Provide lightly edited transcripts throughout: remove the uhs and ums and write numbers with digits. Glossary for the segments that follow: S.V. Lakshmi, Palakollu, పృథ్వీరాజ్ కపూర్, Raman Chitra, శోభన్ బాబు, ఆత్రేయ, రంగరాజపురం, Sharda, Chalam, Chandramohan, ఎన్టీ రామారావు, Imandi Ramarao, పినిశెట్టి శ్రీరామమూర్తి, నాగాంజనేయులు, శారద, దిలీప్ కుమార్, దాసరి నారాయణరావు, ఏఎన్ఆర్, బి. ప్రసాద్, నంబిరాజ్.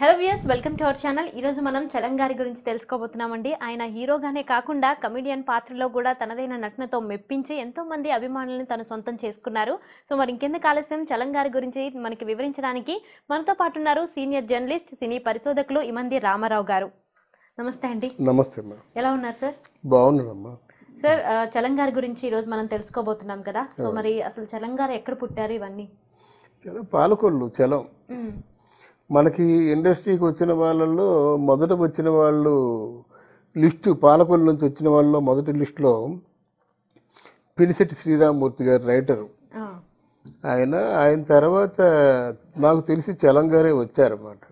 Hello viewers, welcome to our channel. Irozu manam Chalam gari gurinchi telusukobothunamandi. Ayana hero gane kaakunda comedian paatralo kuda tanadaina natnato meppinchi entho mandi abhimanulani tanu swantam cheskunnaru. So mari inkendu kalasyam Chalam gari gurinchi maniki vivarinchadaniki manatho paatu unnaru senior journalist sini parishodakulu Imandi Ramarao garu. Namaste andi. Namaste ma. Ela unnaru sir? Baagundam amma. Sir, Chalam gari gurinchi irozu manam telusukobothunam kada. So mari asalu Chalam garu ekkada puttaru ivanni? Chalam Palakollu Chalam. మనకి ఇండస్ట్రీకి వచ్చిన వాళ్ళల్లో మొదట వచ్చిన వాళ్ళు list Palakollu నుంచి వచ్చిన వాళ్ళలో మొదటి లిస్టులో పినిశెట్టి శ్రీరామమూర్తి గారు రైటరు. ఆయన తర్వాత నాకు తెలిసి చలం గారే వచ్చారన్నమాట.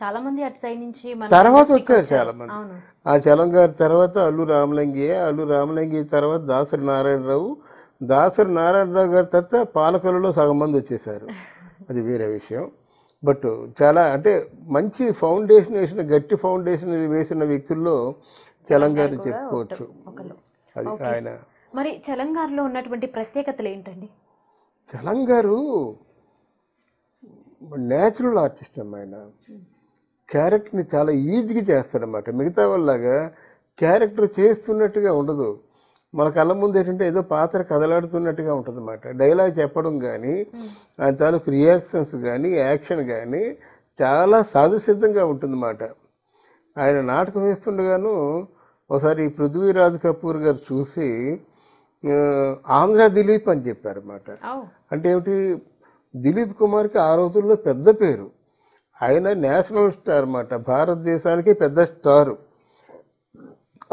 చాలా మంది అటు సైడ్ నుంచి తర్వాత వచ్చారు చాలా మంది. ఆ చలం గారి తర్వాత అల్లు రామలింగే తర్వాత దాసరి నారాయణరావు, గారి తర్వాత పాలకొల్లులో సగం మంది వచ్చేసారు. అది వేరే విషయం. బట్ చాలా అంటే మంచి ఫౌండేషన్ వేసిన గట్టి ఫౌండేషన్ వేసిన వ్యక్తుల్లో చలం గారు చెప్పుకోవచ్చు. అది ఆయన. మరి చలం గారిలో ఉన్నటువంటి ప్రత్యేకతలు ఏంటండి? చలం గారు నేచురల్ ఆర్టిస్ట్ అమ్మాయిన క్యారెక్టర్ని చాలా ఈజీగా చేస్తాడన్నమాట. మిగతా వాళ్ళలాగా క్యారెక్టర్ చేస్తున్నట్టుగా ఉండదు. మన కళ్ళ ముందు ఏంటంటే ఏదో పాత్ర కదలాడుతున్నట్టుగా ఉంటుంది అన్నమాట. డైలాగ్ చెప్పడం కానీ ఆయన తాలూకు రియాక్షన్స్ కానీ యాక్షన్ కానీ చాలా సహజసిద్ధంగా ఉంటుందన్నమాట. ఆయన నాటకం వేస్తుండగాను ఒకసారి పృథ్వీరాజ్ కపూర్ గారు చూసి ఆంధ్ర దిలీప్ అని చెప్పారన్నమాట. అంటే ఏమిటి, దిలీప్ కుమార్కి ఆ రోజుల్లో పెద్ద పేరు, ఆయన నేషనల్ స్టార్ అన్నమాట, భారతదేశానికి పెద్ద స్టారు.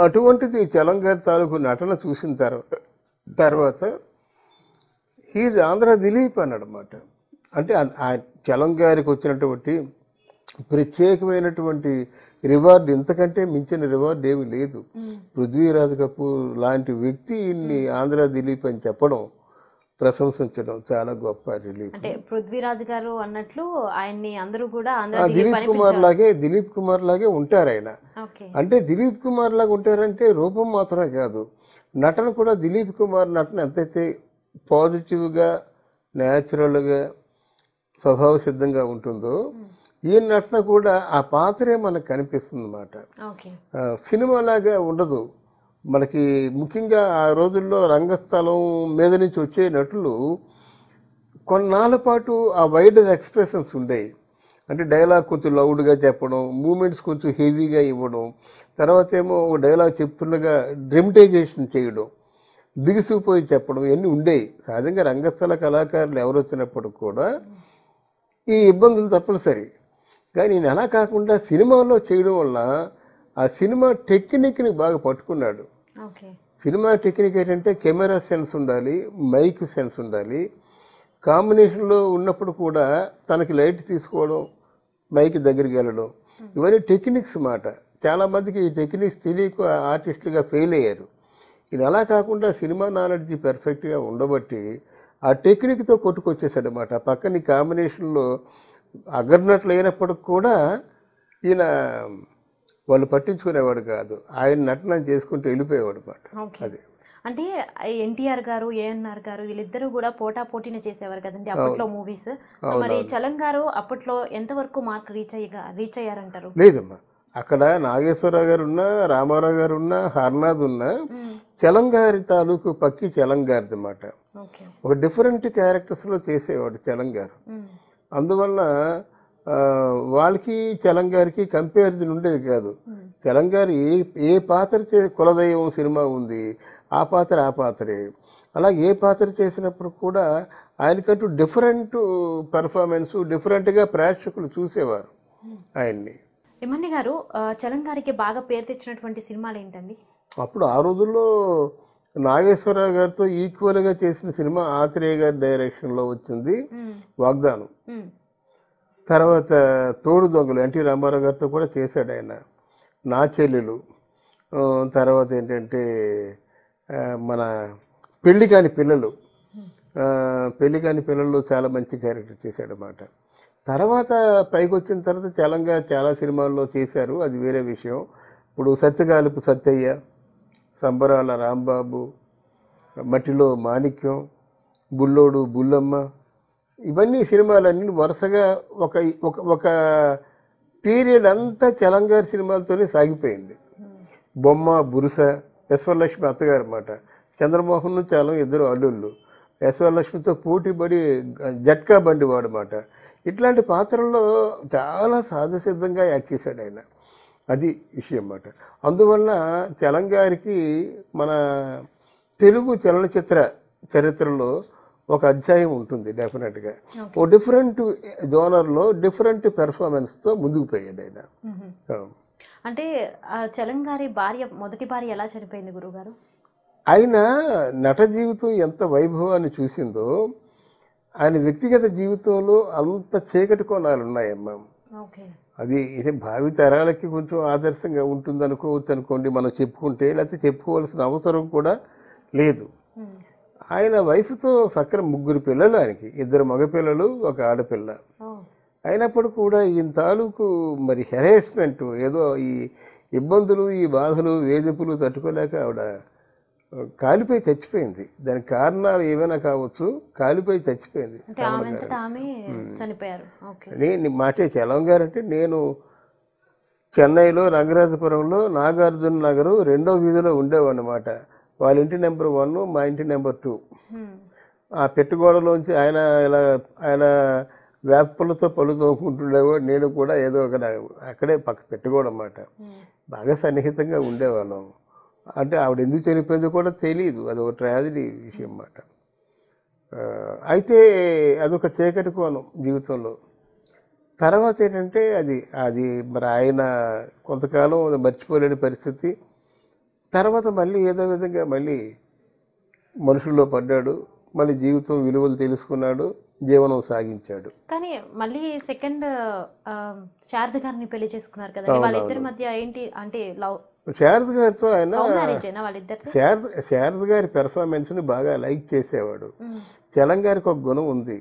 అటువంటిది చలం గారి తాలూకు నటన చూసిన తర్వాత హీజ్ ఆంధ్ర దిలీప్ అన్నమాట. అంటే ఆ చలం గారికి వచ్చినటువంటి ప్రత్యేకమైనటువంటి రివార్డు, ఇంతకంటే మించిన రివార్డు ఏమీ లేదు. పృథ్వీరాజ్ కపూర్ లాంటి వ్యక్తి ఇన్ని ఆంధ్ర దిలీప్ అని చెప్పడం, ప్రశంసించడం చాలా గొప్ప రిలీఫ్. అంటే పృథ్వీరాజ్ గారు అన్నట్లు ఆయన్ని అందరూ కూడా దిలీప్ కుమార్ లాగే ఉంటారు ఆయన. అంటే దిలీప్ కుమార్ లాగా ఉంటారంటే రూపం మాత్రమే కాదు, నటన కూడా దిలీప్ కుమార్ నటన ఎంతైతే పాజిటివ్గా న్యాచురల్గా స్వభావ సిద్ధంగా ఉంటుందో, ఈ నటన కూడా ఆ పాత్రే మనకు కనిపిస్తుంది అన్నమాట. సినిమాలాగా ఉండదు. మనకి ముఖ్యంగా ఆ రోజుల్లో రంగస్థలం మీద నుంచి వచ్చే నటులు కొన్నాళ్ళ పాటు ఆ వైడర్ ఎక్స్ప్రెషన్స్ ఉండేవి. అంటే డైలాగ్ కొంచెం లౌడ్గా చెప్పడం, మూమెంట్స్ కొంచెం హెవీగా ఇవ్వడం, తర్వాత ఏమో డైలాగ్ చెప్తుండగా డ్రమటైజేషన్ చేయడం, బిగుసిపోయి చెప్పడం, ఇవన్నీ ఉండేవి. సహజంగా రంగస్థల కళాకారులు ఎవరు వచ్చినప్పుడు కూడా ఈ ఇబ్బందులు తప్పనిసరి. కానీ నేను అలా కాకుండా సినిమాలో చేయడం వల్ల ఆ సినిమా టెక్నిక్ని బాగా పట్టుకున్నాడు. సినిమా టెక్నిక్ ఏంటంటే కెమెరా సెన్స్ ఉండాలి, మైక్ సెన్స్ ఉండాలి. కాంబినేషన్లో ఉన్నప్పుడు కూడా తనకి లైట్ తీసుకోవడం, మైక్ దగ్గరికి వెళ్ళడం, ఇవన్నీ టెక్నిక్స్ అన్నమాట. చాలామందికి ఈ టెక్నిక్స్ తెలియక ఆర్టిస్టులుగా ఫెయిల్ అయ్యారు. ఇది అలా కాకుండా సినిమా నాలెడ్జ్ పర్ఫెక్ట్గా ఉండబట్టి ఆ టెక్నిక్తో కొట్టుకొచ్చేసాడు అన్నమాట. పక్కన ఈ కాంబినేషన్లో అగర్నట్లు అయినప్పటికి కూడా ఈయన వాళ్ళు పట్టించుకునేవాడు కాదు, ఆయన నటన చేసుకుంటూ వెళ్ళిపోయేవాడు అన్నమాట. అదే అంటే ఎన్టీఆర్ గారు, ఏఎన్ఆర్ గారు వీళ్ళిద్దరూ కూడా పోటా పోటీని చేసేవారు కదండి అప్పట్లో మూవీస్. సో మరి చలం గారు అప్పట్లో ఎంతవరకు మార్క్ రీచ్ అయ్యారంటారు? లేదమ్మా, అక్కడ నాగేశ్వరరావు గారు ఉన్నా, రామారావు గారు ఉన్నా, హర్నాథ్ ఉన్నా, చలం గారి తాలూకు పక్కి చలం గారిది అన్నమాట. ఒక డిఫరెంట్ క్యారెక్టర్స్లో చేసేవాడు చలం గారు. అందువల్ల వాళ్ళకి చలం గారికి కంపారిజన్ ఉండేది కాదు. చలం గారు ఏ పాత్ర కులదైవం సినిమా ఉంది, ఆ పాత్రే. అలాగే ఏ పాత్ర చేసినప్పుడు కూడా ఆయనకంటూ డిఫరెంట్ పెర్ఫార్మెన్సు, డిఫరెంట్గా ప్రేక్షకులు చూసేవారు ఆయన్ని. ఏమండి గారు, చలం గారికి బాగా పేరు తెచ్చినటువంటి సినిమాలు ఏంటండి? అప్పుడు ఆ రోజుల్లో నాగేశ్వరరావు గారితో ఈక్వల్గా చేసిన సినిమా ఆత్రేయ గారి డైరెక్షన్లో వచ్చింది వాగ్దానం. తర్వాత తోడు దొంగలు ఎన్టీ రామారావు గారితో కూడా చేశాడు ఆయన. నా చెల్లెలు, తర్వాత ఏంటంటే మన పెళ్ళికాని పిల్లలు చాలా మంచి క్యారెక్టర్ చేశాడు అన్నమాట. తర్వాత పైకి వచ్చిన తర్వాత చలంగా చాలా సినిమాల్లో చేశారు, అది వేరే విషయం. ఇప్పుడు సత్యగాలుపు సత్తయ్య, సంబరాల రాంబాబు, మట్టిలో మాణిక్యం, బుల్లోడు బుల్లమ్మ, ఇవన్నీ సినిమాలన్నీ వరుసగా ఒక period anta Chalangar cinemalatone sagipoyindi. Bomma, Burusa, S.V. Lakshmi Attagaru Mata, Chandramohan Chalam iddaru allulu, S.V. Lakshmi tho pooti padi Jatka Bandi vaadu Mata. Itlanti paatralo chaala sadhasiddhanga act chesadu ayina. Adi vishayam Mata. Anduvalla Chalangariki mana Telugu chalanachitra చరిత్రలో ఒక అధ్యాయం ఉంటుంది definite గా ఓ different genre లో different performance తో ముందుకు పోయాడు ఆయన అంటే చలంగారి భార్య మొదటి భార్య ఎలా చనిపోయింది గురుగారు ఆయన నట జీవితం ఎంత వైభవాన్ని చూసిందో ఆయన వ్యక్తిగత జీవితంలో అంత చీకటి కోణాలు ఉన్నాయి అమ్మ ఓకే అది ఇది భావి తరాలకి కొంచెం ఆదర్శంగా ఉంటుంది అనుకోవచ్చు అనుకోండి మనం చెప్పుకుంటే లేకపోతే చెప్పుకోవాల్సిన అవసరం కూడా లేదు ఆయన వైఫ్తో సక్కర ముగ్గురు పిల్లలు ఆయనకి ఇద్దరు మగపిల్లలు ఒక ఆడపిల్ల అయినప్పుడు కూడా ఈయన తాలూకు మరి హెరాస్మెంట్ ఏదో ఈ ఇబ్బందులు ఈ బాధలు వేధింపులు తట్టుకోలేక ఆవిడ కాలిపోయి చచ్చిపోయింది దానికి కారణాలు ఏమైనా కావచ్చు కాలిపోయి చచ్చిపోయింది నేను మాటే చలం గారు అంటే నేను చెన్నైలో రంగరాజపురంలో నాగార్జున నగరు 2వ వీధిలో ఉండేవన్నమాట వాళ్ళ ఇంటి నెంబర్ 1 మా ఇంటి నెంబర్ 2 ఆ పెట్టుగోడలోంచి ఆయన ఇలా ఆయన వేపలతో పళ్ళు తోముకుంటుండేవాడు నేను కూడా ఏదో ఒక అక్కడే పక్క పెట్టుకోవడం అన్నమాట బాగా సన్నిహితంగా ఉండేవాళ్ళం అంటే ఆవిడ ఎందుకు చనిపోయిందో కూడా తెలియదు అది ఒక ట్రాజడీ విషయం అన్నమాట అయితే అదొక చీకటి కోణం జీవితంలో తర్వాత ఏంటంటే అది అది మరి ఆయన కొంతకాలం మర్చిపోలేని పరిస్థితి తర్వాత మళ్ళీ ఏదో విధంగా మళ్ళీ మనుషుల్లో పడ్డాడు మళ్ళీ జీవితం విలువలు తెలుసుకున్నాడు జీవనం సాగించాడు కానీ మళ్ళీ సెకండ్ శారద గారిని పెళ్లి చేసుకున్నారు కదండి వాళ్ళిద్దరి మధ్య ఏంటి అంటే లవ్ శారద గారితో ఆయన శారద గారి పెర్ఫార్మెన్స్ని బాగా లైక్ చేసేవాడు చలం గారికి ఒక గుణం ఉంది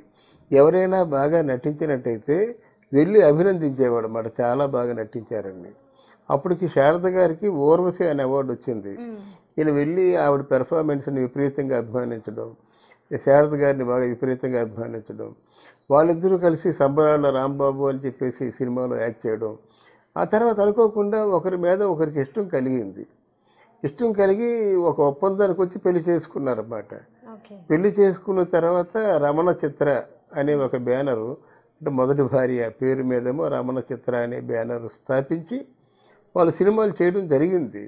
ఎవరైనా బాగా నటించినట్టయితే వెళ్ళి అభినందించేవాడు అన్నమాట చాలా బాగా నటించారండి అప్పటికి శారద గారికి ఓర్వశి అనే అవార్డు వచ్చింది ఈయన వెళ్ళి ఆవిడ పెర్ఫార్మెన్స్ని విపరీతంగా అభిమానించడం శారద గారిని బాగా విపరీతంగా అభిమానించడం వాళ్ళిద్దరూ కలిసి సంబరాల రాంబాబు అని చెప్పేసి సినిమాలో యాక్ట్ చేయడం ఆ తర్వాత అనుకోకుండా ఒకరి మీద ఒకరికి ఇష్టం కలిగింది ఇష్టం కలిగి ఒక ఒప్పందానికి వచ్చి పెళ్లి చేసుకున్నారన్నమాట పెళ్లి చేసుకున్న తర్వాత రమణ చిత్ర అనే ఒక బ్యానరు అంటే మొదటి భార్య పేరు మీదేమో రమణ చిత్ర అనే బ్యానరు స్థాపించి వాళ్ళు సినిమాలు చేయడం జరిగింది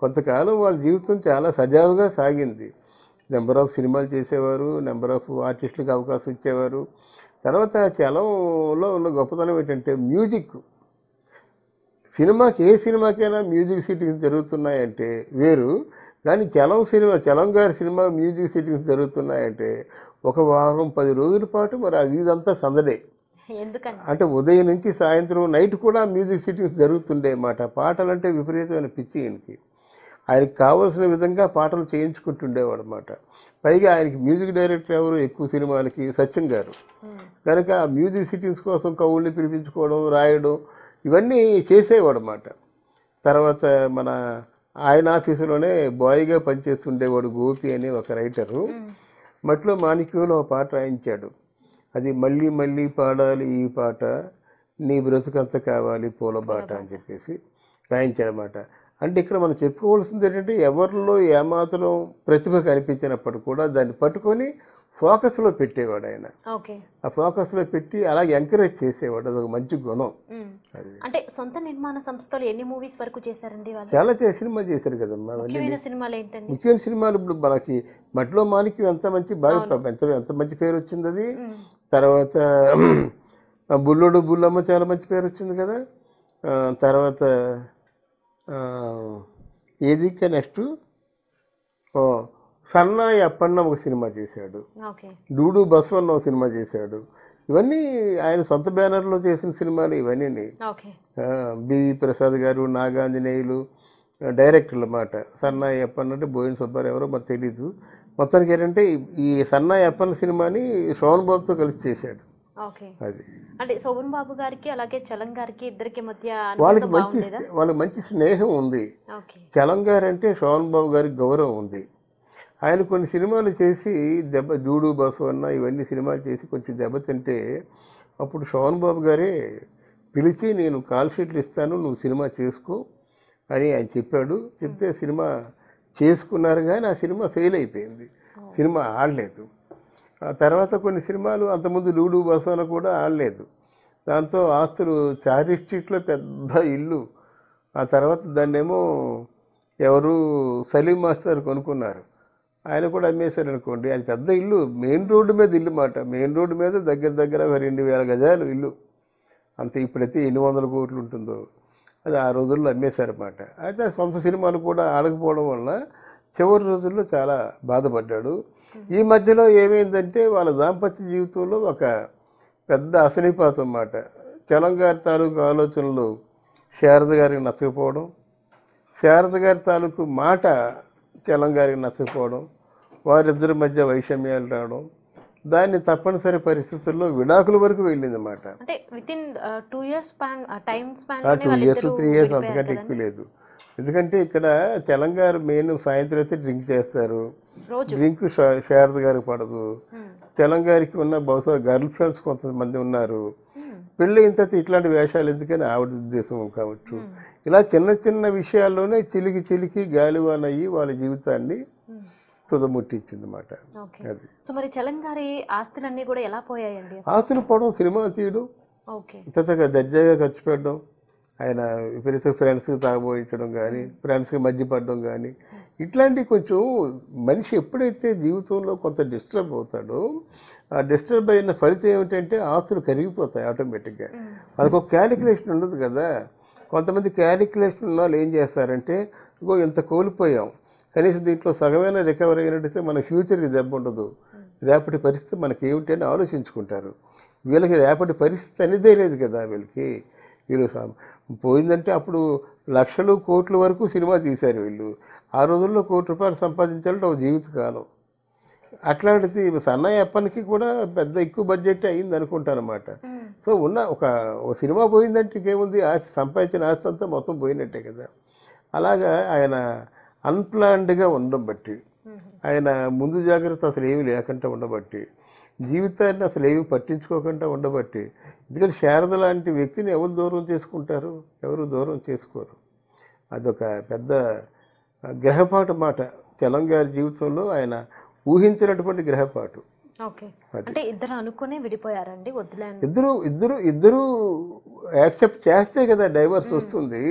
కొంతకాలం వాళ్ళ జీవితం చాలా సజావుగా సాగింది నెంబర్ ఆఫ్ సినిమాలు చేసేవారు నెంబర్ ఆఫ్ ఆర్టిస్టులకు అవకాశం ఇచ్చేవారు తర్వాత చలంలో ఉన్న గొప్పతనం ఏంటంటే మ్యూజిక్ సినిమాకి ఏ సినిమాకైనా మ్యూజిక్ సిట్టింగ్స్ జరుగుతున్నాయంటే వేరు కానీ చలం గారి సినిమా మ్యూజిక్ సిట్టింగ్స్ జరుగుతున్నాయంటే ఒక వారం 10 రోజుల పాటు మరి ఆ వీధంతా సందడే అంటే ఉదయం నుంచి సాయంత్రం నైట్ కూడా మ్యూజిక్ సిట్టింగ్స్ జరుగుతుండే అన్నమాట పాటలంటే విపరీతమైన పిచ్చి ఆయనకి ఆయనకి కావాల్సిన విధంగా పాటలు చేయించుకుంటుండేవాడు అన్నమాట పైగా ఆయనకి మ్యూజిక్ డైరెక్టర్ ఎవరు ఎక్కువ సినిమాలకి సత్యం గారు కనుక ఆ మ్యూజిక్ సిట్టింగ్స్ కోసం కవుల్ని పిలిపించుకోవడం రాయడం ఇవన్నీ చేసేవాడు అన్నమాట తర్వాత మన ఆయన ఆఫీసులోనే బాయ్గా పనిచేస్తుండేవాడు గోపి అనే ఒక రైటరు మట్లో మాణిక్యంలో ఒక పాట రాయించాడు అది మళ్ళీ మళ్ళీ పాడాలి ఈ పాట నీ బ్రతుకంత కావాలి పూల బాట అని చెప్పేసి రాయించాడనమాట అంటే ఇక్కడ మనం చెప్పుకోవాల్సింది ఏంటంటే ఎవరిలో ఏమాత్రం ప్రతిభ కనిపించినప్పుడు కూడా దాన్ని పట్టుకొని ఫోకస్లో పెట్టేవాడు ఆయన ఆ ఫోకస్లో పెట్టి అలాగే ఎంకరేజ్ చేసేవాడు అదొక మంచి గుణం అంటే సొంత నిర్మాణ సంస్థలు ఎన్ని మూవీస్ వరకు చేశారండి చాలా సినిమా చేశారు కదమ్మా ముఖ్యమైన సినిమాలు ఇప్పుడు మనకి మట్లో మానికి ఎంత మంచి బాగా ఎంత మంచి పేరు వచ్చింది అది తర్వాత బుల్లోడు బుల్లమ్మ చాలా మంచి పేరు వచ్చింది కదా తర్వాత ఏది నెక్స్ట్ సన్నాయి అప్పన్న ఒక సినిమా చేశాడు డూడు బస్వన్న ఒక సినిమా చేశాడు ఇవన్నీ ఆయన సొంత బ్యానర్లో చేసిన సినిమాలు ఇవన్నీ బి. ప్రసాద్ గారు నాగాంజనేయులు డైరెక్టర్లు అన్నమాట సన్నాయి అప్పన్న అంటే బోయిన సుబ్బారావు ఎవరో మరి తెలీదు మొత్తానికి ఏంటంటే ఈ సన్నాయి అప్పన్న సినిమాని శోభన్ బాబుతో కలిసి చేశాడు అది అంటే శోభన్ బాబు గారికి అలాగే చలం గారికి ఇద్దరికి మధ్య వాళ్ళకి మంచి స్నేహం ఉంది చలం గారు అంటే శోభన్ బాబు గారికి గౌరవం ఉంది ఆయన కొన్ని సినిమాలు చేసి దెబ్బ జూడు బస్సు అన్న ఇవన్నీ సినిమాలు చేసి కొంచెం దెబ్బతింటే అప్పుడు శోభన్ బాబు గారే పిలిచి నేను కాల్ షీట్లు ఇస్తాను, నువ్వు సినిమా చేసుకో అని ఆయన చెప్పాడు. చెప్తే సినిమా చేసుకున్నారు కానీ ఆ సినిమా ఫెయిల్ అయిపోయింది, సినిమా ఆడలేదు. ఆ తర్వాత కొన్ని సినిమాలు అంతకుముందు లూడు బసాన కూడా ఆడలేదు. దాంతో ఆస్తులు చారీ స్ట్రీట్లో పెద్ద ఇల్లు, ఆ తర్వాత దాన్నేమో ఎవరు సలీం మాస్టర్ కొనుక్కున్నారు, ఆయన కూడా అమ్మేశారు అనుకోండి. అది పెద్ద ఇల్లు, మెయిన్ రోడ్డు మీద ఇల్లు మాట, మెయిన్ రోడ్డు మీద దగ్గర దగ్గర 2000 గజాలు ఇల్లు, అంత ఇప్పుడైతే 800 కోట్లు ఉంటుందో అది ఆ రోజుల్లో అమ్మేశారన్నమాట. అయితే సొంత సినిమాలు కూడా ఆడకపోవడం వల్ల చివరి రోజుల్లో చాలా బాధపడ్డాడు. ఈ మధ్యలో ఏమైందంటే వాళ్ళ దాంపత్య జీవితంలో ఒక పెద్ద అసనీపాతం అన్నమాట. చలం గారి తాలూకు ఆలోచనలు శారద గారికి నచ్చకపోవడం, శారద గారి తాలూకు మాట చలం గారికి నచ్చకపోవడం, వారిద్దరి మధ్య వైషమ్యాలు రావడం, దాన్ని తప్పనిసరి పరిస్థితుల్లో విడాకుల వరకు వెళ్ళింది అన్నమాట. అంటే వితిన్ 2 years 3 years అంతకంటే ఎక్కువ లేదు. ఎందుకంటే ఇక్కడ తెలంగాణ మెయిన్ సాయంత్రం అయితే డ్రింక్ చేస్తారు, డ్రింక్ శారద గారికి పడదు. తెలంగాణకి ఉన్న బహుశా గర్ల్ ఫ్రెండ్స్ కొంతమంది ఉన్నారు, పెళ్ళి ఇంత ఇట్లాంటి వేషాలు ఎందుకని ఆవిడ ఉద్దేశం కావచ్చు. ఇలా చిన్న చిన్న విషయాల్లోనే చిలికి చిలికి గాలివాన్ అయ్యి వాళ్ళ జీవితాన్ని తుదముట్టించింది అన్నమాట. అది సో మరి చలంగారి ఆస్తులన్నీ కూడా ఎలా పోయాయండి? ఆస్తులు పోవడం, సినిమా తీయడం, ఇంతగా దర్జాగా ఖర్చు పెట్టడం, ఆయన విపరీత ఫ్రెండ్స్కి తాగబోయించడం కానీ, ఫ్రెండ్స్కి మధ్యపడడం కానీ, ఇట్లాంటి కొంచెం మనిషి ఎప్పుడైతే జీవితంలో కొంత డిస్టర్బ్ అవుతాడో ఆ డిస్టర్బ్ అయిన ఫలితం ఏమిటంటే ఆస్తులు కరిగిపోతాయి ఆటోమేటిక్గా. వాళ్ళకు ఒక క్యాలిక్యులేషన్ ఉండదు కదా. కొంతమంది క్యాలిక్యులేషన్ ఉన్న వాళ్ళు ఏం చేస్తారంటే, ఇంకో ఇంత కోల్పోయాం, కనీసం దీంట్లో సగమైన రికవరీ అయినట్టయితే మన ఫ్యూచర్కి దెబ్బ ఉండదు, రేపటి పరిస్థితి మనకి ఏమిటి అని ఆలోచించుకుంటారు. వీళ్ళకి రేపటి పరిస్థితి అనేదే లేదు కదా. వీళ్ళకి వీళ్ళు పోయిందంటే అప్పుడు 1,00,000 కోట్ల వరకు సినిమా తీశారు వీళ్ళు. ఆ రోజుల్లో ₹1 కోటి సంపాదించాలంటే ఒక జీవితకాలం. అట్లాంటిది సన్నయ్య అప్పనికి కూడా పెద్ద ఎక్కువ బడ్జెట్ అయింది అనుకుంటానమాట. సో ఉన్న ఒక సినిమా పోయిందంటే ఇంకేముంది, ఆస్తి సంపాదించిన ఆస్తి అంతా మొత్తం పోయినట్టే కదా. అలాగా ఆయన అన్ప్లాన్డ్గా ఉండడం బట్టి, ఆయన ముందు జాగ్రత్త అసలు ఏమి లేకుండా ఉండబట్టి, జీవితాన్ని అసలు ఏమి పట్టించుకోకుండా ఉండబట్టి. ఎందుకంటే శారద లాంటి వ్యక్తిని ఎవరు దూరం చేసుకుంటారు, ఎవరు దూరం చేసుకోరు. అదొక పెద్ద గ్రహపాటు మాట చలం గారి జీవితంలో, ఆయన ఊహించినటువంటి గ్రహపాటు. అంటే ఇద్దరు అనుకునే విడిపోయారండి, ఇద్దరు యాక్సెప్ట్ చేస్తే కదా డైవర్స్ వస్తుంది.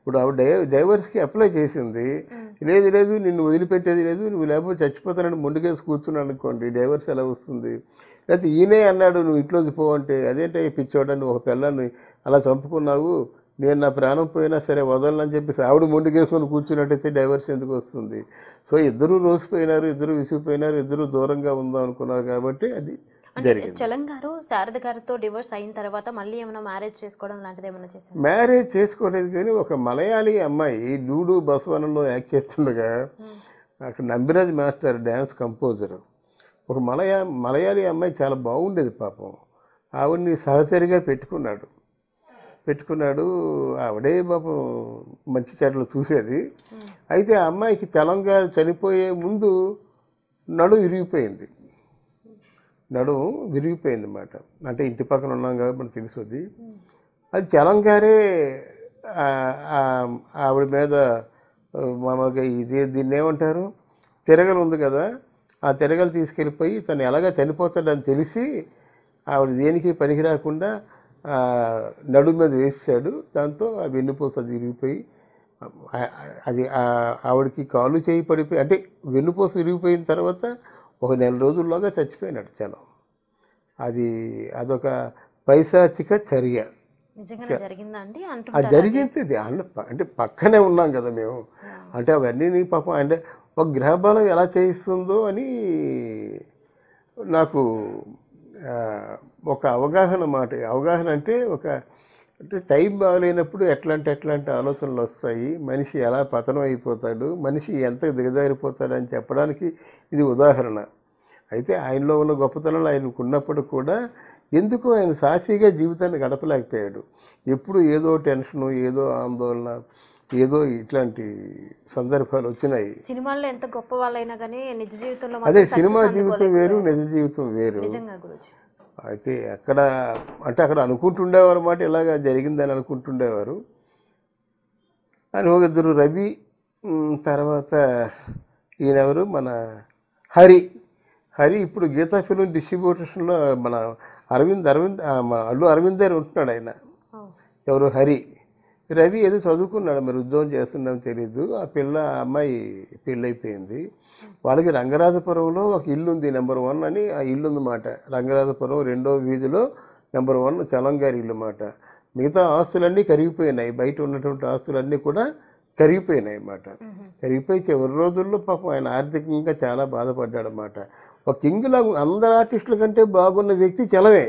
ఇప్పుడు ఆవిడ డైవర్స్కి అప్లై చేసింది, లేదు లేదు నిన్ను వదిలిపెట్టేది లేదు, నువ్వు లేకపోతే చచ్చిపోతానని ముందుకేసి కూర్చున్నాను అనుకోండి, డైవర్స్ ఎలా వస్తుంది? లేకపోతే ఈయనే అన్నాడు నువ్వు ఇంట్లో పోవంటే, అదేంటే పిచ్చోడని ఒక పిల్లని అలా చంపుకున్నావు, నేను నా ప్రాణం పోయినా సరే వదలని చెప్పేసి ఆవిడ ముందుకేసుకొని కూర్చున్నట్టయితే డైవర్స్ ఎందుకు వస్తుంది? సో ఇద్దరు రోజుపోయినారు, ఇద్దరు విసిగిపోయినారు, ఇద్దరు దూరంగా ఉందాం అనుకున్నారు కాబట్టి అది జరిగింది. చలం గారు శారద గారితో డివోర్స్ అయిన తర్వాత మళ్ళీ ఏమైనా మ్యారేజ్ చేసుకోవడం లాంటిది ఏమైనా చేశారు? మ్యారేజ్ చేసుకోలేదు కానీ ఒక మలయాళీ అమ్మాయి లూడు బసవనంలో యాక్ట్ చేస్తుండగా, అక్కడ నంబిరాజ్ మాస్టర్ డ్యాన్స్ కంపోజర్, ఒక మలయాళీ అమ్మాయి చాలా బాగుండేది పాపం, ఆవిడ్ని సహచరిగా పెట్టుకున్నాడు. ఆవిడే పాపం మంచి చెట్లు చూసేది. అయితే ఆ అమ్మాయికి చలం గారు చనిపోయే ముందు నడుము విరిగిపోయింది అన్నమాట. అంటే ఇంటి పక్కన ఉన్నాం కాబట్టి మనకు తెలుస్తుంది. అది చలం గారే ఆవిడ మీద మామూలుగా దీన్ని ఏమంటారు తిరగలు ఉంది కదా, ఆ తిరగలు తీసుకెళ్ళిపోయి తను ఎలాగా చనిపోతాడని తెలిసి ఆవిడ దేనికి పనికి రాకుండా నడుము మీద వేసాడు. దాంతో ఆ వెన్నుపూస అది విరిగిపోయి, అది ఆవిడకి కాలు చేయి పడిపోయి, అంటే వెన్నుపూస విరిగిపోయిన తర్వాత 1 నెల రోజుల్లోగా చచ్చిపోయినాడు చలం. అదొక పైశాచిక చర్య. అది జరిగింది. అంటే పక్కనే ఉన్నాం కదా మేము, అంటే అవన్నీ పాపం. అంటే ఒక గ్రహబలం ఎలా చేయిస్తుందో అని నాకు ఒక అవగాహన మాట. అవగాహన అంటే అంటే టైం బాగలేనప్పుడు ఎట్లాంటి ఆలోచనలు వస్తాయి, మనిషి ఎలా పతనం అయిపోతాడు, మనిషి ఎంత దిగజారిపోతాడు అని చెప్పడానికి ఇది ఉదాహరణ. అయితే ఆయనలో ఉన్న గొప్పతనాలు ఆయనకు ఉన్నప్పుడు కూడా ఎందుకు ఆయన సాఫీగా జీవితాన్ని గడపలేకపోయాడు. ఎప్పుడు ఏదో టెన్షను, ఏదో ఆందోళన, ఏదో ఇట్లాంటి సందర్భాలు వచ్చినాయి. సినిమాల్లో ఎంత గొప్ప వాళ్ళైనా కానీ నిజ జీవితంలో, అదే సినిమా జీవితం వేరు నిజ జీవితం వేరు. అయితే అక్కడ అంటే అక్కడ అనుకుంటుండేవారు అన్నమాట ఇలాగా జరిగిందని అనుకుంటుండేవారు. అని ఒక ఇద్దరు రవి, తర్వాత ఈయనెవరు మన హరి. హరి ఇప్పుడు గీతా ఫిలిం డిస్ట్రిబ్యూటర్స్లో మన అల్లు అరవిందే ఉంటున్నాడు. ఆయన ఎవరు హరి. రవి ఏదో చదువుకున్నాడు, మరి ఉద్యోగం చేస్తున్నాడో తెలీదు. ఆ పిల్ల అమ్మాయి పెళ్ళైపోయింది. వాళ్ళకి రంగరాజపురంలో ఒక ఇల్లు ఉంది, నెంబర్ 1 అని ఆ ఇల్లు ఉందన్నమాట. రంగరాజపురం 2వ వీధిలో నెంబర్ 1 చలం గారి ఇల్లు అన్నమాట. మిగతా ఆస్తులన్నీ కరిగిపోయినాయి, బయట ఉన్నటువంటి ఆస్తులన్నీ కూడా కరిగిపోయినాయి అన్నమాట. కరిగిపోయి చివరి రోజుల్లో పాపం ఆయన ఆర్థికంగా చాలా బాధపడ్డాడు అన్నమాట. ఒక కింగ్ లాగా అందరు ఆర్టిస్టుల కంటే బాగున్న వ్యక్తి చలమే.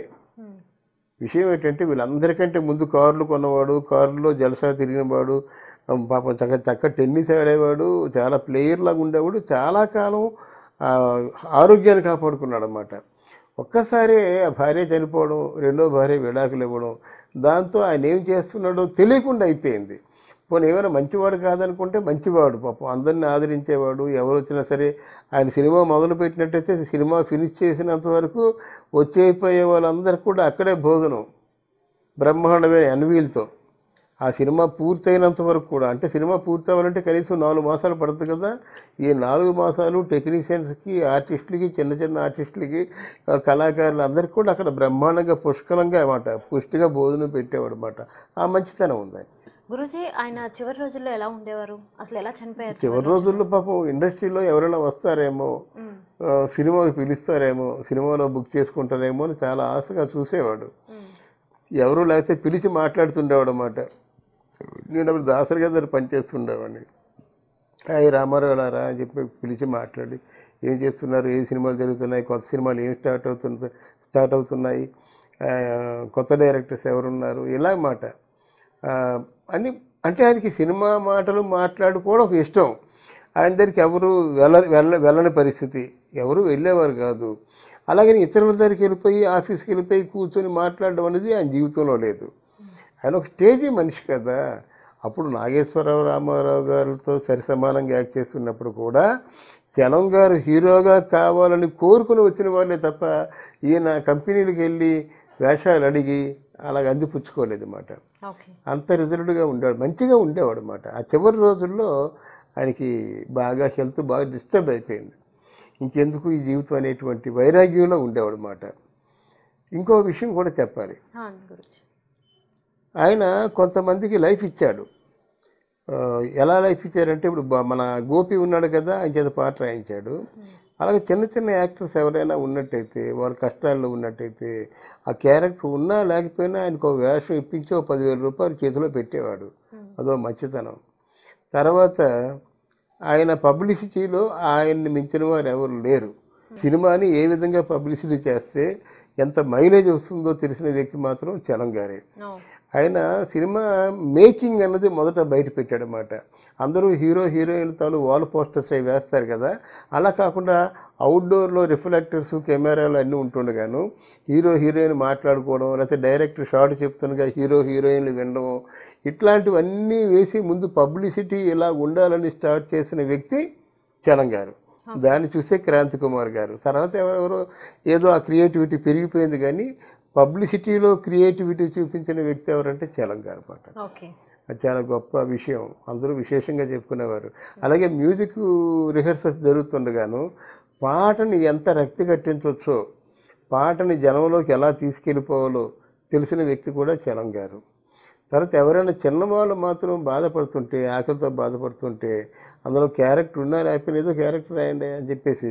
విషయం ఏంటంటే వీళ్ళందరికంటే ముందు కార్లు కొన్నవాడు, కారులో జలసా తిరిగినవాడు, పాపం చక్క టెన్నిస్ ఆడేవాడు, చాలా ప్లేయర్ లాగా ఉండేవాడు. చాలా కాలం ఆరోగ్యాన్ని కాపాడుకున్నాడు అన్నమాట. ఒక్కసారి భార్య చనిపోవడం, రెండో భార్య విడాకులు ఇవ్వడం, దాంతో ఆయన ఏం చేస్తున్నాడో తెలియకుండా అయిపోయింది. పోనీ ఏమైనా మంచివాడు కాదనుకుంటే మంచివాడు, పాపం అందరిని ఆదరించేవాడు. ఎవరు వచ్చినా సరే ఆయన సినిమా మొదలుపెట్టినట్టయితే సినిమా ఫినిష్ చేసినంత వరకు వచ్చేపోయే వాళ్ళందరూ కూడా అక్కడే భోజనం, బ్రహ్మాండమైన ఎన్వీలతో. ఆ సినిమా పూర్తయినంత వరకు కూడా, అంటే సినిమా పూర్తి అవ్వాలంటే కనీసం 4 మాసాలు పడుతుంది కదా. ఈ 4 మాసాలు టెక్నీషియన్స్కి, ఆర్టిస్టులకి, చిన్న చిన్న ఆర్టిస్టులకి, కళాకారులు అందరికీ కూడా అక్కడ బ్రహ్మాండంగా పుష్కలంగా అన్నమాట, పుష్టిగా భోజనం పెట్టేవాడు అన్నమాట. ఆ మంచితనం ఉంది. గురుజీ ఆయన చివరి రోజుల్లో ఎలా ఉండేవారు, అసలు ఎలా చనిపోయారు? చివరి రోజుల్లో పాపం ఇండస్ట్రీలో ఎవరైనా వస్తారేమో, సినిమాకి పిలుస్తారేమో, సినిమాలో బుక్ చేసుకుంటారేమో అని చాలా ఆశగా చూసేవాడు. ఎవరు లేకపోతే పిలిచి మాట్లాడుతుండేవాడు అన్నమాట. నేను అప్పుడు దాసరి గారి దగ్గర పనిచేస్తుండేవాడిని. అయ్యి రామారావు రా అని చెప్పి పిలిచి మాట్లాడి ఏం చేస్తున్నారు, ఏ సినిమాలు జరుగుతున్నాయి, కొత్త సినిమాలు ఏం స్టార్ట్ అవుతున్నాయి, కొత్త డైరెక్టర్స్ ఎవరున్నారు, ఇలా మాట అని. అంటే ఆయనకి సినిమా మాటలు మాట్లాడుకోవడం ఒక ఇష్టం. ఆయన దగ్గరికి ఎవరు వెళ్ళని పరిస్థితి, ఎవరు వెళ్ళేవారు కాదు. అలాగే ఇతరుల దగ్గరికి వెళ్ళిపోయి, ఆఫీస్కి వెళ్ళిపోయి కూర్చొని మాట్లాడడం అనేది ఆయన జీవితంలో లేదు. ఆయన ఒక స్టేజీ మనిషి కదా. అప్పుడు నాగేశ్వరరావు, రామారావు గారితో సరి సమానంగా యాక్ట్ చేస్తున్నప్పుడు కూడా చలం గారు హీరోగా కావాలని కోరుకుని వచ్చిన వాళ్ళే తప్ప ఈయన కంపెనీలకు వెళ్ళి వేషాలు అడిగి అలాగ అందిపుచ్చుకోలేదు అన్నమాట. అంత రిజర్వ్డ్గా ఉండేవాడు, మంచిగా ఉండేవాడు అన్నమాట. ఆ చివరి రోజుల్లో ఆయనకి బాగా హెల్త్ బాగా డిస్టర్బ్ అయిపోయింది. ఇంకెందుకు ఈ జీవితం అనేటువంటి వైరాగ్యంలో ఉండేవాడు అన్నమాట. ఇంకో విషయం కూడా చెప్పాలి. ఆయన కొంతమందికి లైఫ్ ఇచ్చాడు. ఎలా లైఫ్ ఇచ్చారంటే, ఇప్పుడు మన గోపి ఉన్నాడు కదా, ఆయన చేత పాట రాయించాడు. అలాగే చిన్న చిన్న యాక్టర్స్ ఎవరైనా ఉన్నట్టయితే, వారు కష్టాల్లో ఉన్నట్టయితే, ఆ క్యారెక్టర్ ఉన్నా లేకపోయినా ఆయనకు ఒక వేషం ఇప్పించి ఒక 10,000 రూపాయలు చేతిలో పెట్టేవాడు. అదో మంచితనం. తర్వాత ఆయన పబ్లిసిటీలో ఆయన్ని మించిన వారు ఎవరు లేరు. సినిమాని ఏ విధంగా పబ్లిసిటీ చేస్తే ఎంత మైలేజ్ వస్తుందో తెలిసిన వ్యక్తి మాత్రం చలం గారే. ఆయన సినిమా మేకింగ్ అన్నది మొదట బయట పెట్టాడు అన్నమాట. అందరూ హీరో హీరోయిన్ తాలూ వాల్ పోస్టర్స్ అవి వేస్తారు కదా, అలా కాకుండా అవుట్డోర్లో రిఫ్లెక్టర్స్, కెమెరాలు అన్నీ ఉంటుండగాను హీరో హీరోయిన్ మాట్లాడుకోవడం, లేకపోతే డైరెక్టర్ షాట్ చెప్తుండగా హీరో హీరోయిన్లు వినడం, ఇట్లాంటివన్నీ వేసి ముందు పబ్లిసిటీ ఇలా ఉండాలని స్టార్ట్ చేసిన వ్యక్తి చలం గారు. దాన్ని చూసే క్రాంతి కుమార్ గారు, తర్వాత ఎవరెవరో ఏదో ఆ క్రియేటివిటీ పెరిగిపోయింది. కానీ పబ్లిసిటీలో క్రియేటివిటీ చూపించిన వ్యక్తి ఎవరంటే చలం గారు అన్నమాట. అది చాలా గొప్ప విషయం, అందరూ విశేషంగా చెప్పుకునేవారు. అలాగే మ్యూజిక్ రిహర్సల్స్ జరుగుతుండగాను పాటని ఎంత రక్తి కట్టించవచ్చో, పాటని జనంలోకి ఎలా తీసుకెళ్ళిపోవాలో తెలిసిన వ్యక్తి కూడా చలం గారు. తర్వాత ఎవరైనా చిన్నవాళ్ళు మాత్రం బాధపడుతుంటే, ఆకలితో బాధపడుతుంటే, అందులో క్యారెక్టర్ ఉన్నా లేకపోయినా ఏదో క్యారెక్టర్ రాయండి అని చెప్పేసి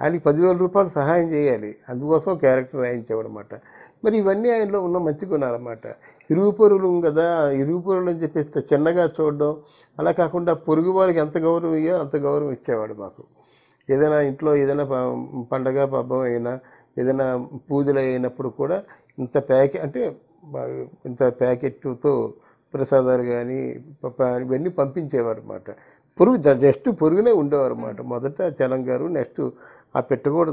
ఆయనకి 10,000 రూపాయలు సహాయం చేయాలి, అందుకోసం క్యారెక్టర్ రాయించేవాడు అన్నమాట. మరి ఇవన్నీ ఆయనలో ఉన్న మంచి గుణాలు అన్నమాట. ఇరుగుపొరులు కదా, ఇరుగుపొరులు అని చెప్పేసి చిన్నగా చూడడం, అలా కాకుండా పొరుగు వారికి ఎంత గౌరవం ఇయ్యో అంత గౌరవం ఇచ్చేవాడు మాకు. ఏదైనా ఇంట్లో ఏదైనా పండగ పబ్బం అయినా, ఏదైనా పూజలు అయినప్పుడు కూడా ఇంత ప్యాకెట్తో ప్రసాదాలు కానీ ఇవన్నీ పంపించేవారు అన్నమాట. పొరుగు జస్ట్ పొరుగునే ఉండేవారు అన్నమాట. మొదట చలం గారు, నెక్స్ట్ ఆ పెట్టుకోడు,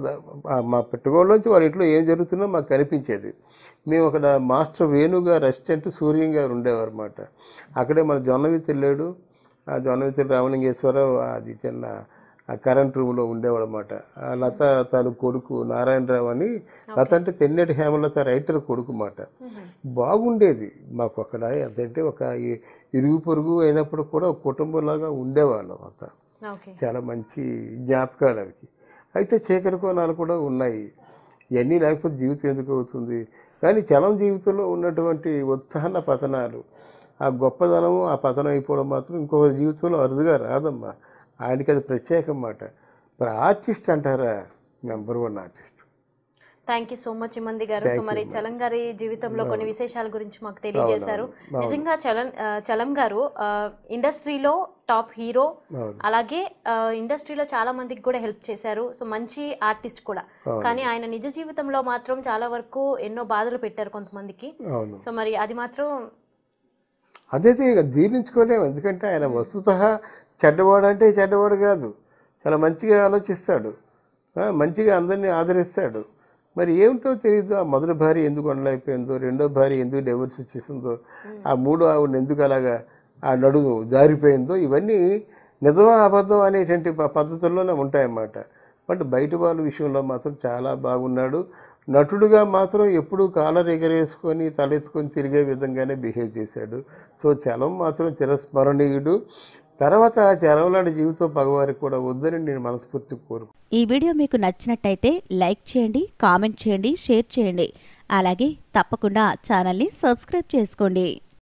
మా పెట్టుకోడులోంచి వాళ్ళ ఇంట్లో ఏం జరుగుతున్నా మాకు కనిపించేది. మేము అక్కడ మాస్టర్ వేణు గారు అసిస్టెంట్ సూర్యం గారు ఉండేవారు అన్నమాట. అక్కడే మన జొన్నవిత్తులు లేడు, ఆ జొన్నవిత్తులు రామలింగేశ్వరరావు, అది చిన్న current roomలో ఉండేవాడు అన్నమాట. లత తాను కొడుకు నారాయణరావు అని, లత అంటే తెన్నెటి హేమలత రైటర్ కొడుకు మాట. బాగుండేది మాకు అక్కడ. అదంటే ఒక ఇరుగు పొరుగు అయినప్పుడు కూడా ఒక కుటుంబంలాగా ఉండేవాళ్ళం అంతా. చాలా మంచి జ్ఞాపకాలు అవి. అయితే చీకటి కోణాలు కూడా ఉన్నాయి. ఇవన్నీ లేకపోతే జీవితం ఎందుకు అవుతుంది? కానీ చలం జీవితంలో ఉన్నటువంటి ఉత్సాహన పతనాలు, ఆ గొప్పదనము, ఆ పతనం అయిపోవడం మాత్రం ఇంకొక జీవితంలో అరుదుగా రాదమ్మా. ఆయనకి అది ప్రత్యేకం మాట. ఇప్పుడు ఆర్టిస్ట్ అంటారా, #1 artist. Thank you so much Imandi గారు. సో మరి చలం గారి జీవితంలో కొన్ని విశేషాల గురించి మాకు తెలియజేశారు. నిజంగా చలం గారు ఇండస్ట్రీలో టాప్ హీరో, అలాగే ఇండస్ట్రీలో చాలా మందికి కూడా హెల్ప్ చేశారు. సో మంచి ఆర్టిస్ట్ కూడా. కానీ ఆయన నిజ జీవితంలో మాత్రం చాలా వరకు ఎన్నో బాధలు పెట్టారు కొంతమందికి. సో మరి అది మాత్రం అదైతే జీర్ణించుకోలేము. ఎందుకంటే ఆయన వస్తుతః చెడ్డవాడు అంటే చెడ్డవాడు కాదు. చాలా మంచిగా ఆలోచిస్తాడు, మంచిగా అందరినీ ఆదరిస్తాడు. మరి ఏమిటో తెలియదు ఆ మొదటి భార్య ఎందుకు ఉండలేకపోయిందో, రెండో భార్య ఎందుకు డైవర్స్ వచ్చేసిందో, ఆ మూడో ఆవిడ ఎందుకు అలాగా ఆ నడుము జారిపోయిందో, ఇవన్నీ నిజమా అబద్ధం అనేటువంటి పద్ధతుల్లోనే ఉంటాయన్నమాట. బట్ బయట వాళ్ళ విషయంలో మాత్రం చాలా బాగున్నాడు. నటుడుగా మాత్రం ఎప్పుడూ కాలర్ ఎగరేసుకొని తలెత్తుకొని తిరిగే విధంగానే బిహేవ్ చేశాడు. సో చలం మాత్రం చిరస్మరణీయుడు. తర్వాత చరవలాంటి జీవితం పగవారికి కూడా వద్దని నేను మనస్ఫూర్తిగా కోరుకు. ఈ వీడియో మీకు నచ్చినట్టయితే లైక్ చేయండి, కామెంట్ చేయండి, షేర్ చేయండి. అలాగే తప్పకుండా ఛానల్ని సబ్స్క్రైబ్ చేసుకోండి.